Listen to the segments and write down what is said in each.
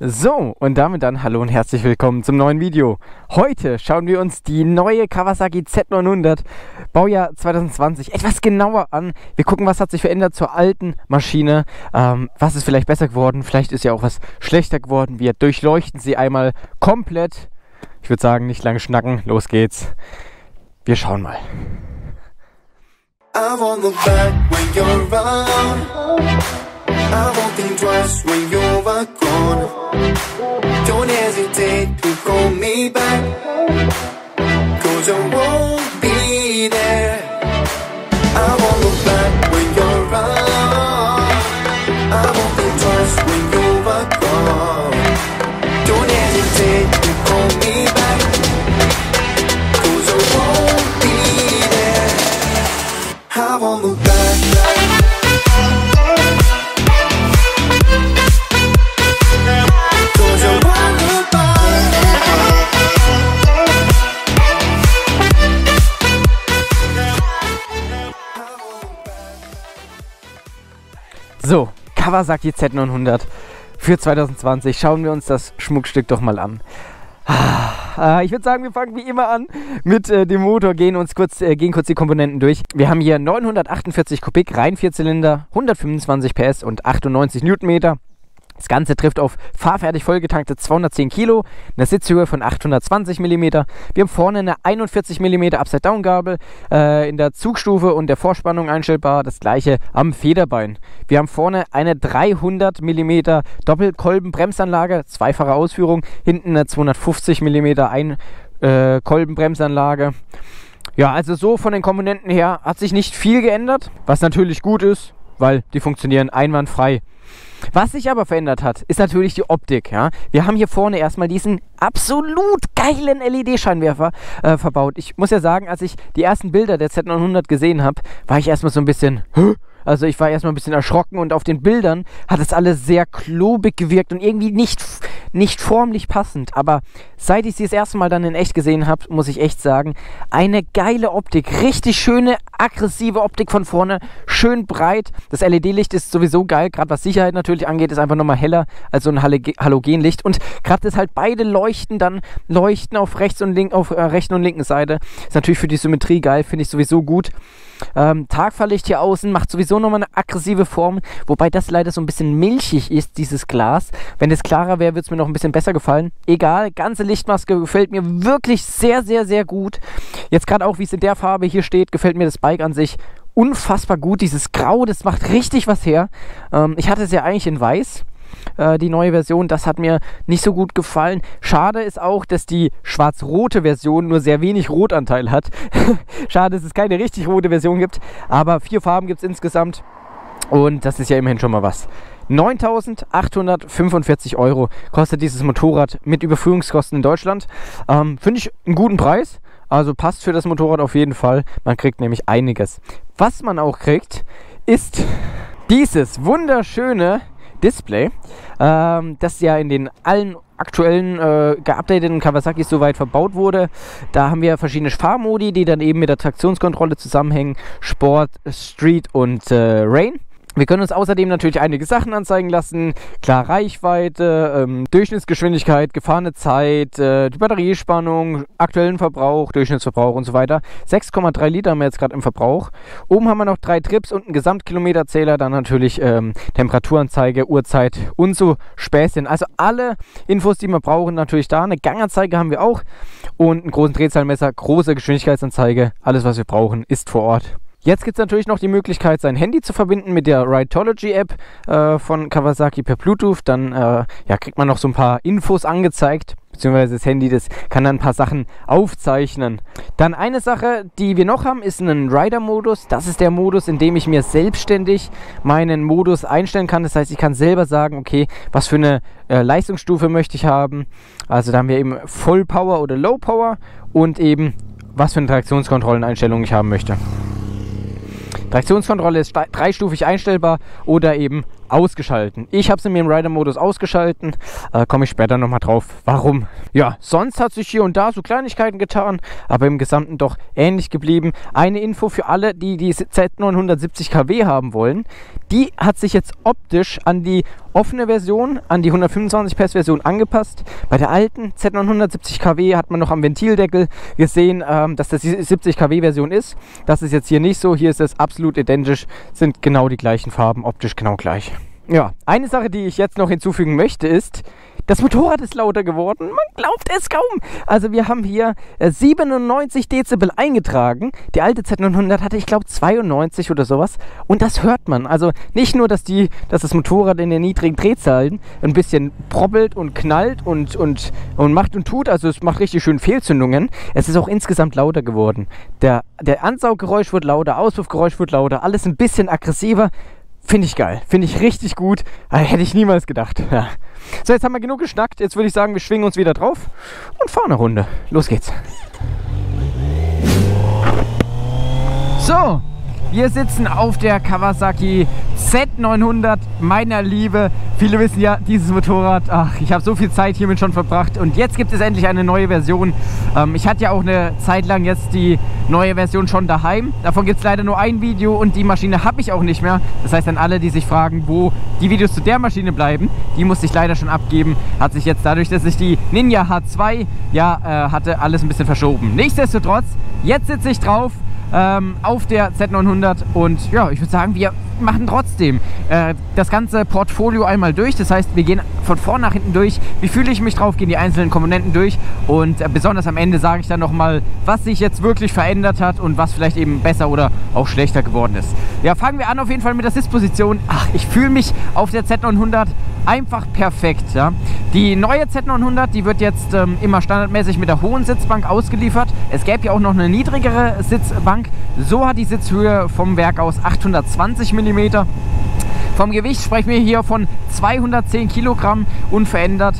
So, und damit dann hallo und herzlich willkommen zum neuen Video. Heute schauen wir uns die neue Kawasaki Z900 Baujahr 2020 etwas genauer an. Wir gucken, was hat sich verändert zur alten Maschine, was ist vielleicht besser geworden, vielleicht ist ja auch was schlechter geworden. Wir durchleuchten sie einmal komplett. Ich würde sagen, nicht lange schnacken, los geht's. Wir schauen mal. I want the back when you're around. I won't think twice when you're gone. Don't hesitate to call me back, 'cause I won't be there. I won't look back when you're gone. I won't think twice when you're gone. Don't hesitate to call me back, 'cause I won't be there. I won't look back. So, Kawasaki Z900 für 2020. Schauen wir uns das Schmuckstück doch mal an. Ich würde sagen, wir fangen wie immer an mit dem Motor, gehen kurz die Komponenten durch. Wir haben hier 948 Kubik, rein Vierzylinder, 125 PS und 98 Newtonmeter. Das Ganze trifft auf fahrfertig vollgetankte 210 Kilo, eine Sitzhöhe von 820 mm. Wir haben vorne eine 41 mm Upside-Down-Gabel in der Zugstufe und der Vorspannung einstellbar. Das gleiche am Federbein. Wir haben vorne eine 300 mm Doppelkolbenbremsanlage, zweifache Ausführung. Hinten eine 250 mm Einkolbenbremsanlage. Ja, also so von den Komponenten her hat sich nicht viel geändert, was natürlich gut ist, weil die funktionieren einwandfrei. Was sich aber verändert hat, ist natürlich die Optik. Ja? Wir haben hier vorne erstmal diesen absolut geilen LED-Scheinwerfer verbaut. Ich muss ja sagen, als ich die ersten Bilder der Z900 gesehen habe, war ich erstmal so ein bisschen... Also ich war erstmal ein bisschen erschrocken und auf den Bildern hat es alles sehr klobig gewirkt und irgendwie nicht formlich passend. Aber seit ich sie das erste Mal dann in echt gesehen habe, muss ich echt sagen, eine geile Optik, richtig schöne, aggressive Optik von vorne, schön breit. Das LED-Licht ist sowieso geil, gerade was Sicherheit natürlich angeht, ist einfach nochmal heller als so ein Halogenlicht. Und gerade das halt beide Leuchten dann, auf rechten und linken Seite, ist natürlich für die Symmetrie geil, finde ich sowieso gut. Tagfahrlicht hier außen macht sowieso nochmal eine aggressive Form, wobei das leider so ein bisschen milchig ist, dieses Glas. Wenn es klarer wäre, würde es mir noch ein bisschen besser gefallen. Egal, ganze Lichtmaske gefällt mir wirklich sehr, sehr, sehr gut. Jetzt gerade auch, wie es in der Farbe hier steht, gefällt mir das Bike an sich unfassbar gut. Dieses Grau, das macht richtig was her. Ich hatte es ja eigentlich in Weiß. Die neue Version, das hat mir nicht so gut gefallen. Schade ist auch, dass die schwarz-rote Version nur sehr wenig Rotanteil hat. Schade, dass es keine richtig rote Version gibt, aber 4 Farben gibt es insgesamt und das ist ja immerhin schon mal was. 9.845 € kostet dieses Motorrad mit Überführungskosten in Deutschland. Finde ich einen guten Preis, also passt für das Motorrad auf jeden Fall. Man kriegt nämlich einiges. Was man auch kriegt, ist dieses wunderschöne Display, das ja in den allen aktuellen geupdateten Kawasakis soweit verbaut wurde. Da haben wir verschiedene Fahrmodi, die dann eben mit der Traktionskontrolle zusammenhängen. Sport, Street und Rain. Wir können uns außerdem natürlich einige Sachen anzeigen lassen. Klar, Reichweite, Durchschnittsgeschwindigkeit, gefahrene Zeit, die Batteriespannung, aktuellen Verbrauch, Durchschnittsverbrauch und so weiter. 6,3 Liter haben wir jetzt gerade im Verbrauch. Oben haben wir noch 3 Trips und einen Gesamtkilometerzähler, dann natürlich Temperaturanzeige, Uhrzeit und so Späßchen. Also alle Infos, die wir brauchen, natürlich da. Eine Ganganzeige haben wir auch und einen großen Drehzahlmesser, große Geschwindigkeitsanzeige. Alles, was wir brauchen, ist vor Ort. Jetzt gibt es natürlich noch die Möglichkeit, sein Handy zu verbinden mit der Rideology-App von Kawasaki per Bluetooth. Dann ja, kriegt man noch so ein paar Infos angezeigt, beziehungsweise das Handy, das kann dann ein paar Sachen aufzeichnen. Dann eine Sache, die wir noch haben, ist einen Rider-Modus. Das ist der Modus, in dem ich mir selbstständig meinen Modus einstellen kann. Das heißt, ich kann selber sagen, okay, was für eine Leistungsstufe möchte ich haben. Also da haben wir eben Vollpower oder Low-Power und eben, was für eine Traktionskontrolleneinstellung ich haben möchte. Traktionskontrolle ist dreistufig einstellbar oder eben ausgeschalten. Ich habe sie mir im Rider-Modus ausgeschalten. Komme ich später nochmal drauf, warum. Ja, sonst hat sich hier und da so Kleinigkeiten getan, aber im Gesamten doch ähnlich geblieben. Eine Info für alle, die die Z970 kW haben wollen. Die hat sich jetzt optisch an die offene Version, an die 125 PS Version angepasst. Bei der alten Z970 kW hat man noch am Ventildeckel gesehen, dass das die 70 kW Version ist. Das ist jetzt hier nicht so. Hier ist es absolut identisch, sind genau die gleichen Farben, optisch genau gleich. Ja, eine Sache, die ich jetzt noch hinzufügen möchte, ist, das Motorrad ist lauter geworden. Man glaubt es kaum. Also wir haben hier 97 Dezibel eingetragen. Die alte Z900 hatte, ich glaube, 92 oder sowas. Und das hört man. Also nicht nur, dass das Motorrad in den niedrigen Drehzahlen ein bisschen probbelt und knallt und macht und tut. Also es macht richtig schön Fehlzündungen. Es ist auch insgesamt lauter geworden. Der Ansauggeräusch wird lauter, Auspuffgeräusch wird lauter. Alles ein bisschen aggressiver. Finde ich geil, finde ich richtig gut, hätte ich niemals gedacht. Ja. So, jetzt haben wir genug geschnackt, jetzt würde ich sagen, wir schwingen uns wieder drauf und fahren eine Runde. Los geht's. So, wir sitzen auf der Kawasaki Z900, meiner Liebe. Viele wissen ja, dieses Motorrad, ach, ich habe so viel Zeit hiermit schon verbracht und jetzt gibt es endlich eine neue Version. Ich hatte ja auch eine Zeit lang jetzt die neue Version schon daheim. Davon gibt es leider nur ein Video und die Maschine habe ich auch nicht mehr. Das heißt, an alle, die sich fragen, wo die Videos zu der Maschine bleiben, die musste ich leider schon abgeben. Hat sich jetzt dadurch, dass ich die Ninja H2 ja hatte, alles ein bisschen verschoben. Nichtsdestotrotz, jetzt sitze ich drauf auf der Z900 und ja, ich würde sagen, wir machen trotzdem das ganze Portfolio einmal durch. Das heißt, wir gehen von vorn nach hinten durch. Wie fühle ich mich drauf? Gehen die einzelnen Komponenten durch und besonders am Ende sage ich dann nochmal, was sich jetzt wirklich verändert hat und was vielleicht eben besser oder auch schlechter geworden ist. Ja, fangen wir an auf jeden Fall mit der Sitzposition. Ach, ich fühle mich auf der Z900 einfach perfekt. Ja. Die neue Z900, die wird jetzt immer standardmäßig mit der hohen Sitzbank ausgeliefert. Es gäbe ja auch noch eine niedrigere Sitzbank. So hat die Sitzhöhe vom Werk aus 820 mm. Vom Gewicht sprechen wir hier von 210 Kilogramm unverändert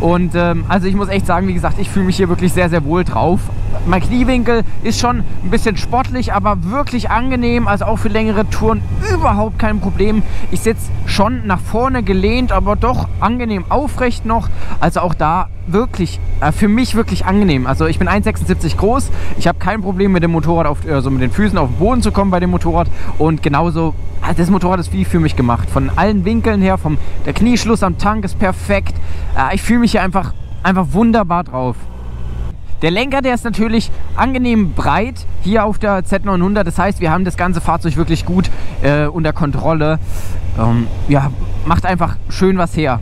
und also ich muss echt sagen, wie gesagt, ich fühle mich hier wirklich sehr, sehr wohl drauf. Mein Kniewinkel ist schon ein bisschen sportlich, aber wirklich angenehm, also auch für längere Touren überhaupt kein Problem. Ich sitze schon nach vorne gelehnt, aber doch angenehm aufrecht noch, also auch da wirklich, für mich wirklich angenehm. Also ich bin 1,76 groß, ich habe kein Problem mit dem Motorrad, also mit den Füßen auf den Boden zu kommen bei dem Motorrad und genauso, das Motorrad ist wie für mich gemacht. Von allen Winkeln her, der Knieschluss am Tank ist perfekt. Ich fühle mich hier einfach wunderbar drauf. Der Lenker, der ist natürlich angenehm breit hier auf der Z900, das heißt, wir haben das ganze Fahrzeug wirklich gut unter Kontrolle. Ja, macht einfach schön was her.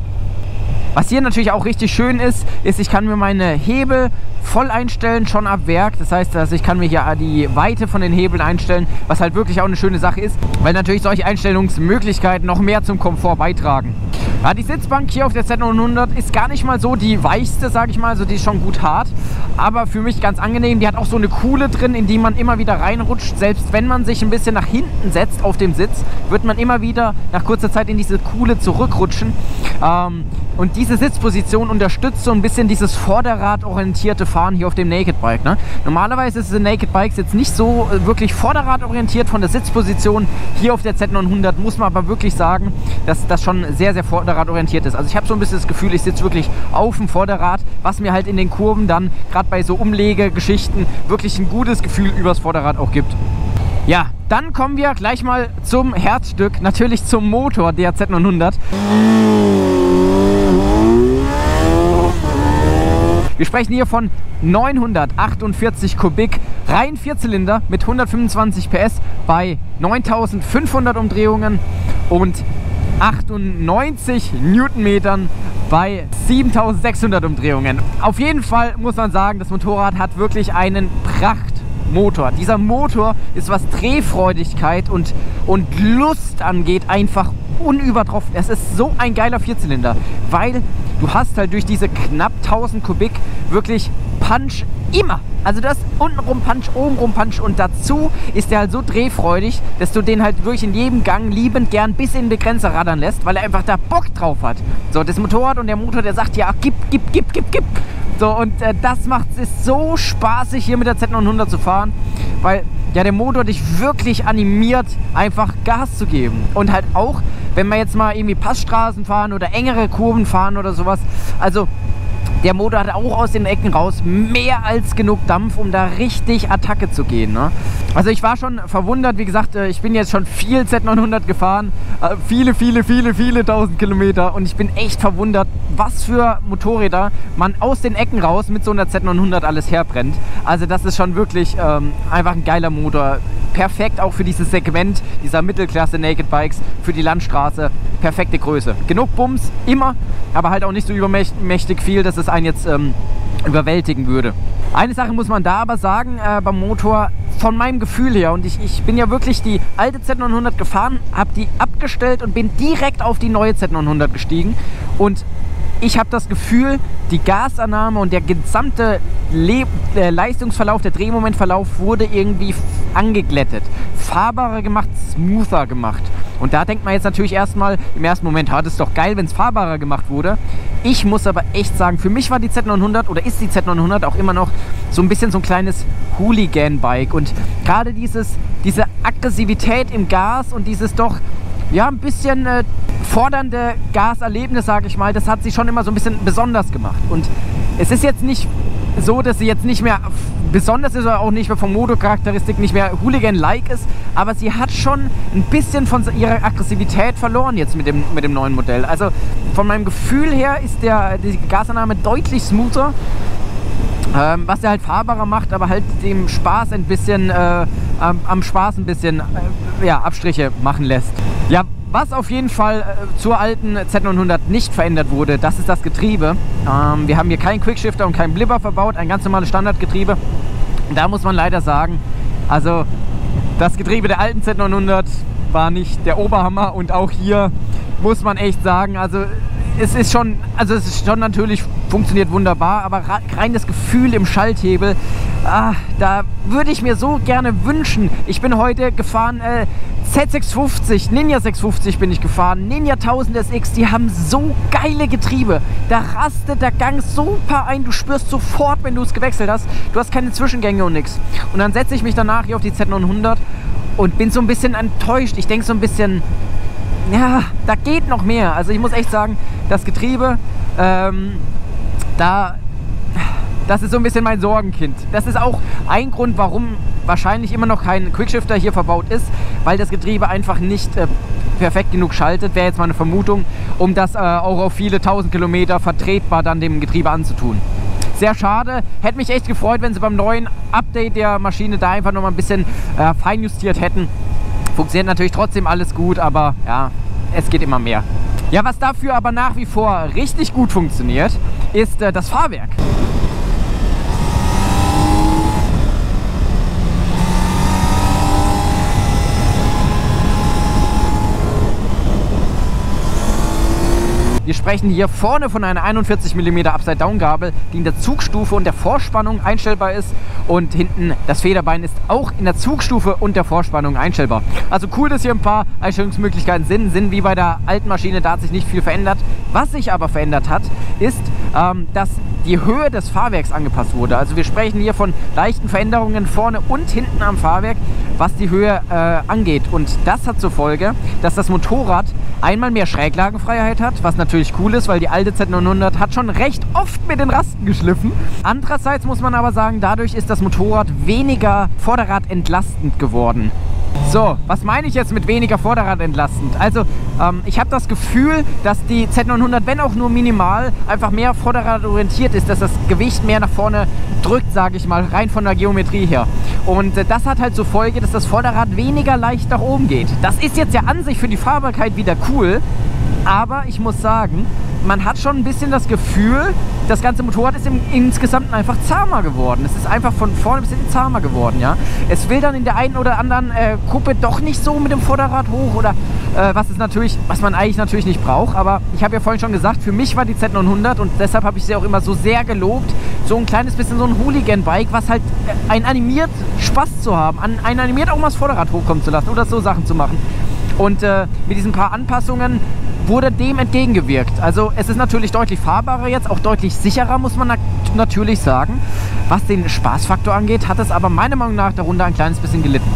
Was hier natürlich auch richtig schön ist, ich kann mir meine Hebel voll einstellen, schon ab Werk. Das heißt, ich kann mir hier die Weite von den Hebeln einstellen, was halt wirklich auch eine schöne Sache ist, weil natürlich solche Einstellungsmöglichkeiten noch mehr zum Komfort beitragen. Ja, die Sitzbank hier auf der Z900 ist gar nicht mal so die weichste, sage ich mal, also die ist schon gut hart, aber für mich ganz angenehm. Die hat auch so eine Kuhle drin, in die man immer wieder reinrutscht. Selbst wenn man sich ein bisschen nach hinten setzt auf dem Sitz, wird man immer wieder nach kurzer Zeit in diese Kuhle zurückrutschen. Und diese Sitzposition unterstützt so ein bisschen dieses vorderradorientierte Fahren hier auf dem Naked Bike. Ne? Normalerweise sind Naked Bikes jetzt nicht so wirklich vorderradorientiert von der Sitzposition. Hier auf der Z900 muss man aber wirklich sagen, dass das schon sehr, sehr vorderradorientiert ist. Also ich habe so ein bisschen das Gefühl, ich sitze wirklich auf dem Vorderrad, was mir halt in den Kurven dann, gerade bei so Umlegegeschichten, wirklich ein gutes Gefühl übers Vorderrad auch gibt. Ja, dann kommen wir gleich mal zum Herzstück, natürlich zum Motor der Z900. Wir sprechen hier von 948 Kubik, rein Vierzylinder mit 125 PS bei 9500 Umdrehungen und 98 Newtonmetern bei 7600 Umdrehungen. Auf jeden Fall muss man sagen, das Motorrad hat wirklich einen Prachtmotor. Dieser Motor ist, was Drehfreudigkeit und Lust angeht, einfach unübertroffen. Es ist so ein geiler Vierzylinder, weil du hast halt durch diese knapp 1000 Kubik wirklich Punch immer. Also du hast untenrum Punch, obenrum Punch und dazu ist der halt so drehfreudig, dass du den halt wirklich in jedem Gang liebend gern bis in die Grenze raddern lässt, weil er einfach da Bock drauf hat. So, das Motorrad und der Motor, der sagt ja, gib. So, und das macht es so spaßig, hier mit der Z900 zu fahren. weil ja der Motor dich wirklich animiert, einfach Gas zu geben. Und halt auch, wenn wir jetzt mal irgendwie Passstraßen fahren oder engere Kurven fahren oder sowas, also der Motor hat auch aus den Ecken raus mehr als genug Dampf, um da richtig Attacke zu gehen, ne? Also ich war schon verwundert, wie gesagt, ich bin jetzt schon viel Z900 gefahren, viele tausend Kilometer, und ich bin echt verwundert, was für Motorräder man aus den Ecken raus mit so einer Z900 alles herbrennt. Also das ist schon wirklich einfach ein geiler Motor. Perfekt auch für dieses Segment dieser Mittelklasse Naked Bikes, für die Landstraße, perfekte Größe. Genug Bums, immer, aber halt auch nicht so übermächtig viel, dass es einen jetzt überwältigen würde. Eine Sache muss man da aber sagen, beim Motor, von meinem Gefühl her, und ich bin ja wirklich die alte Z900 gefahren, habe die abgestellt und bin direkt auf die neue Z900 gestiegen, und ich habe das Gefühl, die Gasannahme und der gesamte Leistungsverlauf, der Drehmomentverlauf wurde irgendwie angeglättet, fahrbarer gemacht, smoother gemacht. Und da denkt man jetzt natürlich erstmal im ersten Moment, das ist doch geil, wenn es fahrbarer gemacht wurde. Ich muss aber echt sagen, für mich war die Z900 oder ist die Z900 auch immer noch so ein bisschen so ein kleines Hooligan-Bike. Und gerade diese Aggressivität im Gas und dieses doch ja ein bisschen fordernde Gaserlebnis, sage ich mal, das hat sie schon immer so ein bisschen besonders gemacht. Und es ist jetzt nicht so, dass sie jetzt nicht mehr besonders ist oder auch nicht mehr vom Motorcharakteristik nicht mehr Hooligan-like ist, aber sie hat schon ein bisschen von ihrer Aggressivität verloren jetzt mit dem neuen Modell. Also von meinem Gefühl her ist die Gasannahme deutlich smoother, was er halt fahrbarer macht, aber halt dem Spaß ein bisschen, am Spaß ein bisschen ja, Abstriche machen lässt. Ja, was auf jeden Fall zur alten Z900 nicht verändert wurde, das ist das Getriebe. Wir haben hier keinen Quickshifter und keinen Blipper verbaut, ein ganz normales Standardgetriebe. Da muss man leider sagen, also das Getriebe der alten Z900 war nicht der Oberhammer, und auch hier muss man echt sagen, also es ist schon natürlich, funktioniert wunderbar, aber rein das Gefühl im Schalthebel, da würde ich mir so gerne wünschen. Ich bin heute gefahren, Z650, Ninja 650 bin ich gefahren, Ninja 1000 SX, die haben so geile Getriebe. Da rastet der Gang super ein, du spürst sofort, wenn du es gewechselt hast. Du hast keine Zwischengänge und nix. Und dann setze ich mich danach hier auf die Z900 und bin so ein bisschen enttäuscht. Ich denke so ein bisschen, ja, da geht noch mehr. Also ich muss echt sagen, das Getriebe, das ist so ein bisschen mein Sorgenkind. Das ist auch ein Grund, warum wahrscheinlich immer noch kein Quickshifter hier verbaut ist, weil das Getriebe einfach nicht perfekt genug schaltet, wäre jetzt meine Vermutung, um das auch auf viele tausend Kilometer vertretbar dann dem Getriebe anzutun. Sehr schade, hätte mich echt gefreut, wenn sie beim neuen Update der Maschine da einfach nochmal ein bisschen feinjustiert hätten. Funktioniert natürlich trotzdem alles gut, aber ja, es geht immer mehr. Ja, was dafür aber nach wie vor richtig gut funktioniert, ist das Fahrwerk. Wir sprechen hier vorne von einer 41 mm Upside-Down-Gabel, die in der Zugstufe und der Vorspannung einstellbar ist, und hinten das Federbein ist auch in der Zugstufe und der Vorspannung einstellbar. Also cool, dass hier ein paar Einstellungsmöglichkeiten sind wie bei der alten Maschine, da hat sich nicht viel verändert. Was sich aber verändert hat, ist, dass die Höhe des Fahrwerks angepasst wurde. Also wir sprechen hier von leichten Veränderungen vorne und hinten am Fahrwerk, was die Höhe angeht. Und das hat zur Folge, dass das Motorrad einmal mehr Schräglagenfreiheit hat, was natürlich cool ist, weil die alte Z900 hat schon recht oft mit den Rasten geschliffen. Andererseits muss man aber sagen, dadurch ist das Motorrad weniger vorderradentlastend geworden. So, was meine ich jetzt mit weniger Vorderrad entlastend? Also, ich habe das Gefühl, dass die Z900, wenn auch nur minimal, einfach mehr vorderradorientiert ist, dass das Gewicht mehr nach vorne drückt, sage ich mal, rein von der Geometrie her. Und das hat halt zur Folge, dass das Vorderrad weniger leicht nach oben geht. Das ist jetzt ja an sich für die Fahrbarkeit wieder cool, aber ich muss sagen, man hat schon ein bisschen das Gefühl, das ganze Motorrad ist insgesamt einfach zahmer geworden. Es ist einfach von vorne ein bisschen zahmer geworden, ja. Es will dann in der einen oder anderen Kuppe doch nicht so mit dem Vorderrad hoch oder was man eigentlich natürlich nicht braucht. Aber ich habe ja vorhin schon gesagt, für mich war die Z900, und deshalb habe ich sie auch immer so sehr gelobt, so ein kleines bisschen so ein Hooligan-Bike, was halt einen animiert, Spaß zu haben, einen animiert, auch mal das Vorderrad hochkommen zu lassen oder so Sachen zu machen. Und mit diesen paar Anpassungen wurde dem entgegengewirkt. Also es ist natürlich deutlich fahrbarer jetzt, auch deutlich sicherer, muss man natürlich sagen. Was den Spaßfaktor angeht, hat es aber meiner Meinung nach darunter ein kleines bisschen gelitten.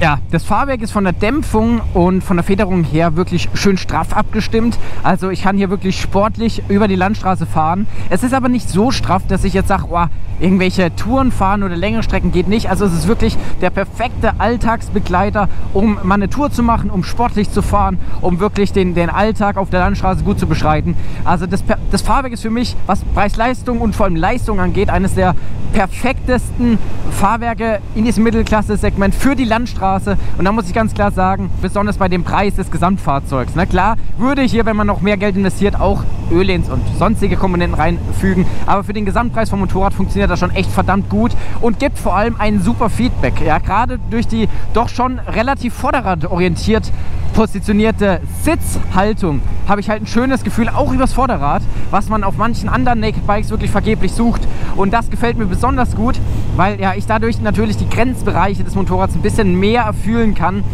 Ja, das Fahrwerk ist von der Dämpfung und von der Federung her wirklich schön straff abgestimmt. Also ich kann hier wirklich sportlich über die Landstraße fahren. Es ist aber nicht so straff, dass ich jetzt sage, oh, irgendwelche Touren fahren oder längere Strecken geht nicht. Also es ist wirklich der perfekte Alltagsbegleiter, um mal eine Tour zu machen, um sportlich zu fahren, um wirklich den Alltag auf der Landstraße gut zu beschreiten. Also das Fahrwerk ist für mich, was Preis-Leistung und vor allem Leistung angeht, eines der perfektesten Fahrwerke in diesem Mittelklasse-Segment für die Landstraße. Und da muss ich ganz klar sagen, besonders bei dem Preis des Gesamtfahrzeugs. Na klar, würde ich hier, wenn man noch mehr Geld investiert, auch Öl-Ins und sonstige Komponenten reinfügen. Aber für den Gesamtpreis vom Motorrad funktioniert das schon echt verdammt gut und gibt vor allem ein super Feedback. Ja, gerade durch die doch schon relativ vorderradorientiert positionierte Sitzhaltung habe ich halt ein schönes Gefühl, auch übers Vorderrad, was man auf manchen anderen Naked-Bikes wirklich vergeblich sucht. Und das gefällt mir besonders gut, weil ja, ich dadurch natürlich die Grenzbereiche des Motorrads ein bisschen mehr erfüllen kann.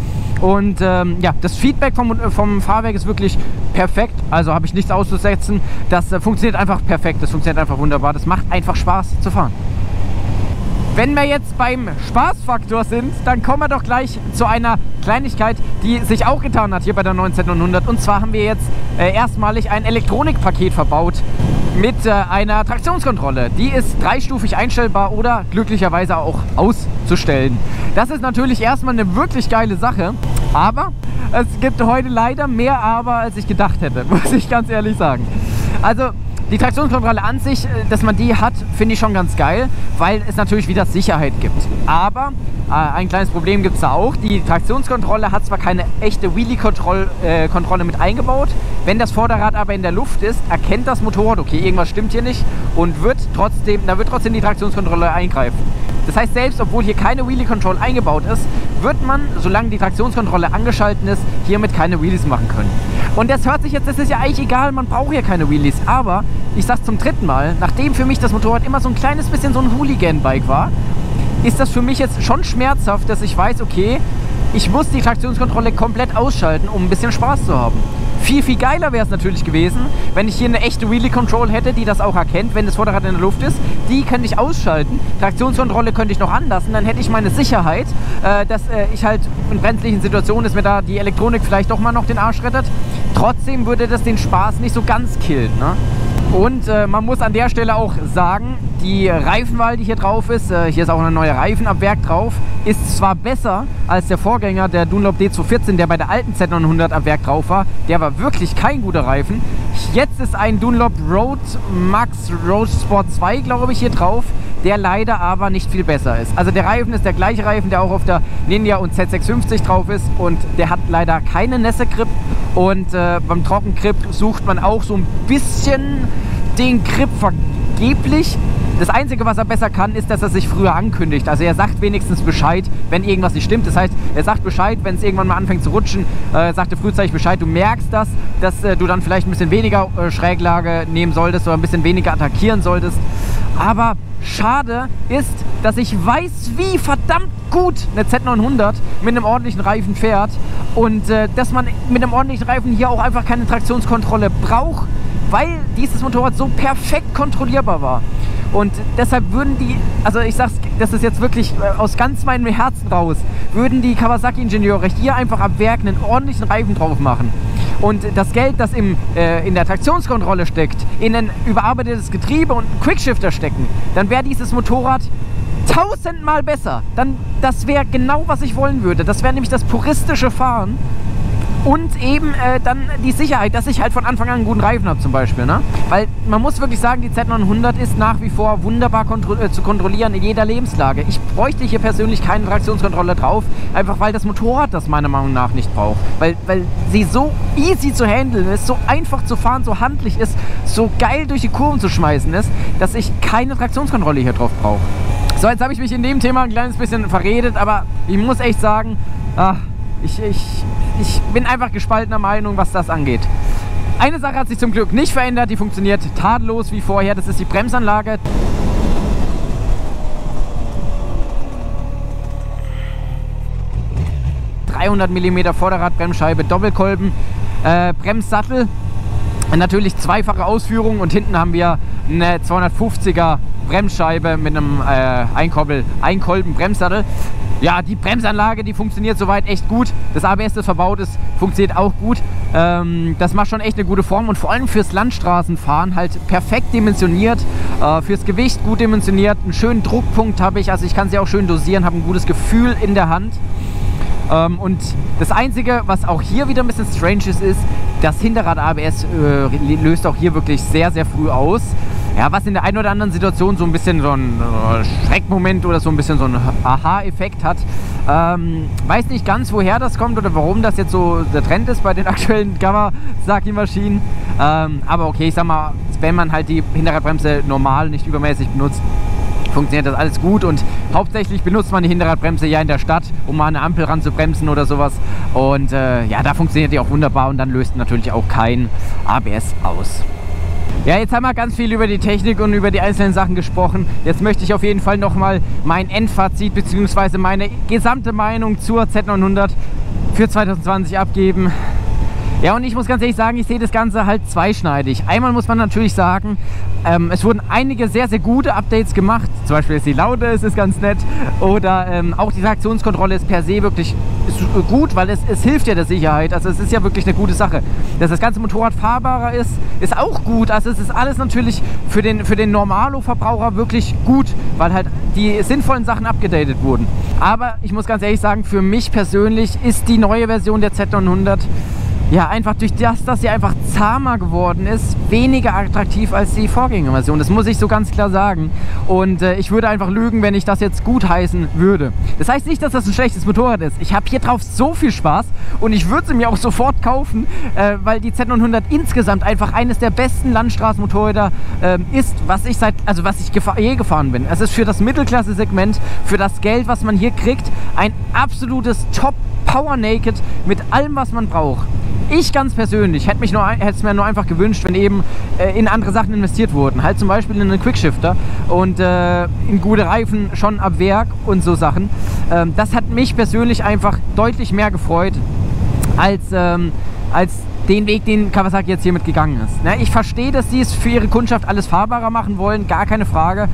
Und ja, das Feedback vom Fahrwerk ist wirklich perfekt, also habe ich nichts auszusetzen. Das funktioniert einfach perfekt, das funktioniert einfach wunderbar, das macht einfach Spaß zu fahren. Wenn wir jetzt beim Spaßfaktor sind, dann kommen wir doch gleich zu einer Kleinigkeit, die sich auch getan hat hier bei der 9Z900. Und zwar haben wir jetzt erstmalig ein Elektronikpaket verbaut mit einer Traktionskontrolle. Die ist dreistufig einstellbar oder glücklicherweise auch auszustellen. Das ist natürlich erstmal eine wirklich geile Sache, aber es gibt heute leider mehr Aber, als ich gedacht hätte, muss ich ganz ehrlich sagen. Also die Traktionskontrolle an sich, dass man die hat, finde ich schon ganz geil, weil es natürlich wieder Sicherheit gibt. Aber ein kleines Problem gibt es da auch. Die Traktionskontrolle hat zwar keine echte Wheelie-Kontrolle mit eingebaut, wenn das Vorderrad aber in der Luft ist, erkennt das Motorrad, okay, irgendwas stimmt hier nicht und da wird trotzdem die Traktionskontrolle eingreifen. Das heißt, selbst obwohl hier keine Wheelie-Control eingebaut ist, wird man, solange die Traktionskontrolle angeschalten ist, hiermit keine Wheelies machen können. Und das hört sich jetzt, das ist ja eigentlich egal, man braucht hier keine Wheelies, aber ich sag's zum dritten Mal, nachdem für mich das Motorrad immer so ein kleines bisschen so ein Hooligan-Bike war, ist das für mich jetzt schon schmerzhaft, dass ich weiß, okay, ich muss die Traktionskontrolle komplett ausschalten, um ein bisschen Spaß zu haben. Viel, viel geiler wäre es natürlich gewesen, wenn ich hier eine echte Wheelie-Control hätte, die das auch erkennt, wenn das Vorderrad in der Luft ist. Die könnte ich ausschalten, Traktionskontrolle könnte ich noch anlassen, dann hätte ich meine Sicherheit, dass ich halt in brenzlichen Situationen, dass mir da die Elektronik vielleicht doch mal noch den Arsch rettet. Trotzdem würde das den Spaß nicht so ganz killen, ne? Und man muss an der Stelle auch sagen, die Reifenwahl, die hier drauf ist, hier ist auch eine neue Reifen ab Werk drauf, ist zwar besser als der Vorgänger, der Dunlop D214, der bei der alten Z900 ab Werk drauf war. Der war wirklich kein guter Reifen. Jetzt ist ein Dunlop Road Max Road Sport 2, glaube ich, hier drauf, der leider aber nicht viel besser ist. Also der Reifen ist der gleiche Reifen, der auch auf der Ninja und Z650 drauf ist und der hat leider keine Nässe-Grip. Und beim Trockengrip sucht man auch so ein bisschen den Grip vergeblich. Das Einzige, was er besser kann, ist, dass er sich früher ankündigt. Also er sagt wenigstens Bescheid, wenn irgendwas nicht stimmt. Das heißt, er sagt Bescheid, wenn es irgendwann mal anfängt zu rutschen, sagt er frühzeitig Bescheid. Du merkst das, dass du dann vielleicht ein bisschen weniger Schräglage nehmen solltest oder ein bisschen weniger attackieren solltest. Aber schade ist, dass ich weiß, wie verdammt gut eine Z900 mit einem ordentlichen Reifen fährt und dass man mit einem ordentlichen Reifen hier auch einfach keine Traktionskontrolle braucht, weil dieses Motorrad so perfekt kontrollierbar war. Und deshalb würden die, also ich sag's, das ist jetzt wirklich aus ganz meinem Herzen raus, würden die Kawasaki-Ingenieure hier einfach ab Werk einen ordentlichen Reifen drauf machen. Und das Geld, das in der Traktionskontrolle steckt, in ein überarbeitetes Getriebe und einen Quickshifter stecken, dann wäre dieses Motorrad 1000-mal besser. Dann, das wäre genau, was ich wollen würde. Das wäre nämlich das puristische Fahren und eben dann die Sicherheit, dass ich halt von Anfang an einen guten Reifen habe zum Beispiel. Ne? Weil man muss wirklich sagen, die Z900 ist nach wie vor wunderbar zu kontrollieren in jeder Lebenslage. Ich bräuchte hier persönlich keine Traktionskontrolle drauf, einfach weil das Motorrad das meiner Meinung nach nicht braucht. Weil sie so easy zu handeln ist, so einfach zu fahren, so handlich ist, so geil durch die Kurven zu schmeißen ist, dass ich keine Traktionskontrolle hier drauf brauche. So, jetzt habe ich mich in dem Thema ein kleines bisschen verredet, aber ich muss echt sagen, ich bin einfach gespaltener Meinung, was das angeht. Eine Sache hat sich zum Glück nicht verändert, die funktioniert tadellos wie vorher, das ist die Bremsanlage. 300 mm Vorderradbremsscheibe, Doppelkolben, Bremssattel, natürlich zweifache Ausführung und hinten haben wir eine 250er Bremsscheibe mit einem Einkolben-Bremssattel. Ja, die Bremsanlage, die funktioniert soweit echt gut. Das ABS, das verbaut ist, funktioniert auch gut. Das macht schon echt eine gute Form und vor allem fürs Landstraßenfahren halt perfekt dimensioniert. Fürs Gewicht gut dimensioniert. Einen schönen Druckpunkt habe ich, also ich kann sie auch schön dosieren, habe ein gutes Gefühl in der Hand. Und das Einzige, was auch hier wieder ein bisschen strange ist, ist, das Hinterrad-ABS löst auch hier wirklich sehr, sehr früh aus. Ja, was in der einen oder anderen Situation so ein bisschen so ein Schreckmoment oder so ein bisschen so ein Aha-Effekt hat. Weiß nicht ganz, woher das kommt oder warum das jetzt so der Trend ist bei den aktuellen Kawasaki-Maschinen. Aber okay, ich sag mal, wenn man halt die Hinterradbremse normal, nicht übermäßig benutzt, funktioniert das alles gut und hauptsächlich benutzt man die Hinterradbremse ja in der Stadt, um mal eine Ampel ranzubremsen oder sowas und ja, da funktioniert die auch wunderbar und dann löst natürlich auch kein ABS aus. Ja, jetzt haben wir ganz viel über die Technik und über die einzelnen Sachen gesprochen. Jetzt möchte ich auf jeden Fall nochmal mein Endfazit bzw. meine gesamte Meinung zur Z900 für 2020 abgeben. Ja, und ich muss ganz ehrlich sagen, ich sehe das Ganze halt zweischneidig. Einmal muss man natürlich sagen, es wurden einige sehr, sehr gute Updates gemacht. Zum Beispiel ist die Laute, es ist ganz nett. Oder auch die Traktionskontrolle ist per se wirklich gut, weil es hilft ja der Sicherheit. Also es ist ja wirklich eine gute Sache. Dass das ganze Motorrad fahrbarer ist, ist auch gut. Also es ist alles natürlich für den Normalo-Verbraucher wirklich gut, weil halt die sinnvollen Sachen abgedatet wurden. Aber ich muss ganz ehrlich sagen, für mich persönlich ist die neue Version der Z900 ja, einfach durch das, dass sie einfach zahmer geworden ist, weniger attraktiv als die Vorgängerversion. Das muss ich so ganz klar sagen. Und ich würde einfach lügen, wenn ich das jetzt gutheißen würde. Das heißt nicht, dass das ein schlechtes Motorrad ist. Ich habe hier drauf so viel Spaß und ich würde sie mir auch sofort kaufen, weil die Z900 insgesamt einfach eines der besten Landstraßenmotorräder ist, was ich je gefahren bin. Es ist für das Mittelklasse-Segment, für das Geld, was man hier kriegt, ein absolutes Top Power Naked mit allem, was man braucht. Ich ganz persönlich hätte es mir nur einfach gewünscht, wenn eben in andere Sachen investiert wurden. Halt zum Beispiel in einen Quickshifter und in gute Reifen schon ab Werk und so Sachen. Das hat mich persönlich einfach deutlich mehr gefreut als den Weg, den Kawasaki jetzt hiermit gegangen ist. Na, ich verstehe, dass sie es für ihre Kundschaft alles fahrbarer machen wollen, gar keine Frage.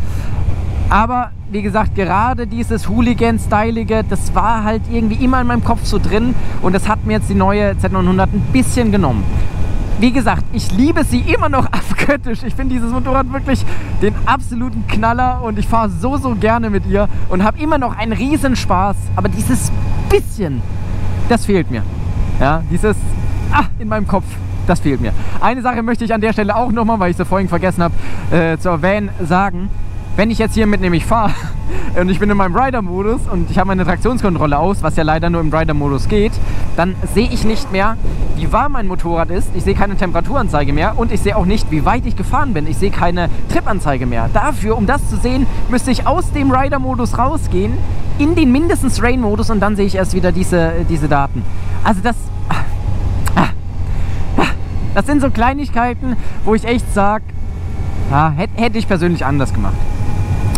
Aber wie gesagt, gerade dieses Hooligan-Stylige, das war halt irgendwie immer in meinem Kopf so drin und das hat mir jetzt die neue Z900 ein bisschen genommen. Wie gesagt, ich liebe sie immer noch abgöttisch. Ich finde dieses Motorrad wirklich den absoluten Knaller und ich fahre so, so gerne mit ihr und habe immer noch einen Riesenspaß. Aber dieses bisschen, das fehlt mir. Ja, dieses in meinem Kopf. Das fehlt mir. Eine Sache möchte ich an der Stelle auch nochmal, weil ich sie vorhin vergessen habe, zu erwähnen, sagen. Wenn ich jetzt hiermit nämlich fahre und ich bin in meinem Rider-Modus und ich habe meine Traktionskontrolle aus, was ja leider nur im Rider-Modus geht, dann sehe ich nicht mehr, wie warm mein Motorrad ist, ich sehe keine Temperaturanzeige mehr und ich sehe auch nicht, wie weit ich gefahren bin, ich sehe keine Tripanzeige mehr. Dafür, um das zu sehen, müsste ich aus dem Rider-Modus rausgehen, in den mindestens Rain-Modus und dann sehe ich erst wieder diese Daten. Also das sind so Kleinigkeiten, wo ich echt sage, ja, hätte ich persönlich anders gemacht.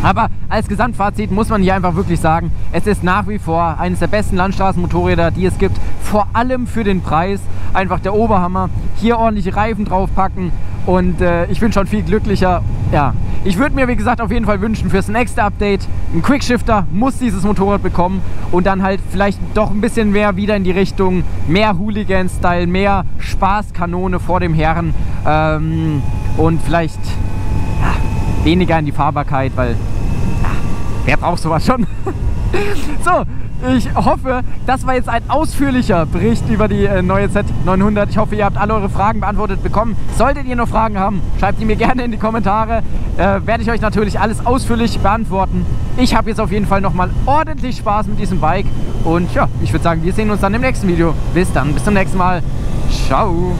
Aber als Gesamtfazit muss man hier einfach wirklich sagen, es ist nach wie vor eines der besten Landstraßenmotorräder, die es gibt. Vor allem für den Preis. Einfach der Oberhammer. Hier ordentliche Reifen draufpacken und ich bin schon viel glücklicher. Ja, ich würde mir, wie gesagt, auf jeden Fall wünschen fürs nächste Update. Ein Quickshifter muss dieses Motorrad bekommen und dann halt vielleicht doch ein bisschen mehr wieder in die Richtung mehr Hooligan-Style, mehr Spaßkanone vor dem Herren und vielleicht weniger in die Fahrbarkeit, weil wer braucht sowas schon? So, ich hoffe, das war jetzt ein ausführlicher Bericht über die neue Z900. Ich hoffe, ihr habt alle eure Fragen beantwortet bekommen. Solltet ihr noch Fragen haben, schreibt die mir gerne in die Kommentare. Werde ich euch natürlich alles ausführlich beantworten. Ich habe jetzt auf jeden Fall nochmal ordentlich Spaß mit diesem Bike. Und ja, ich würde sagen, wir sehen uns dann im nächsten Video. Bis dann, bis zum nächsten Mal. Ciao.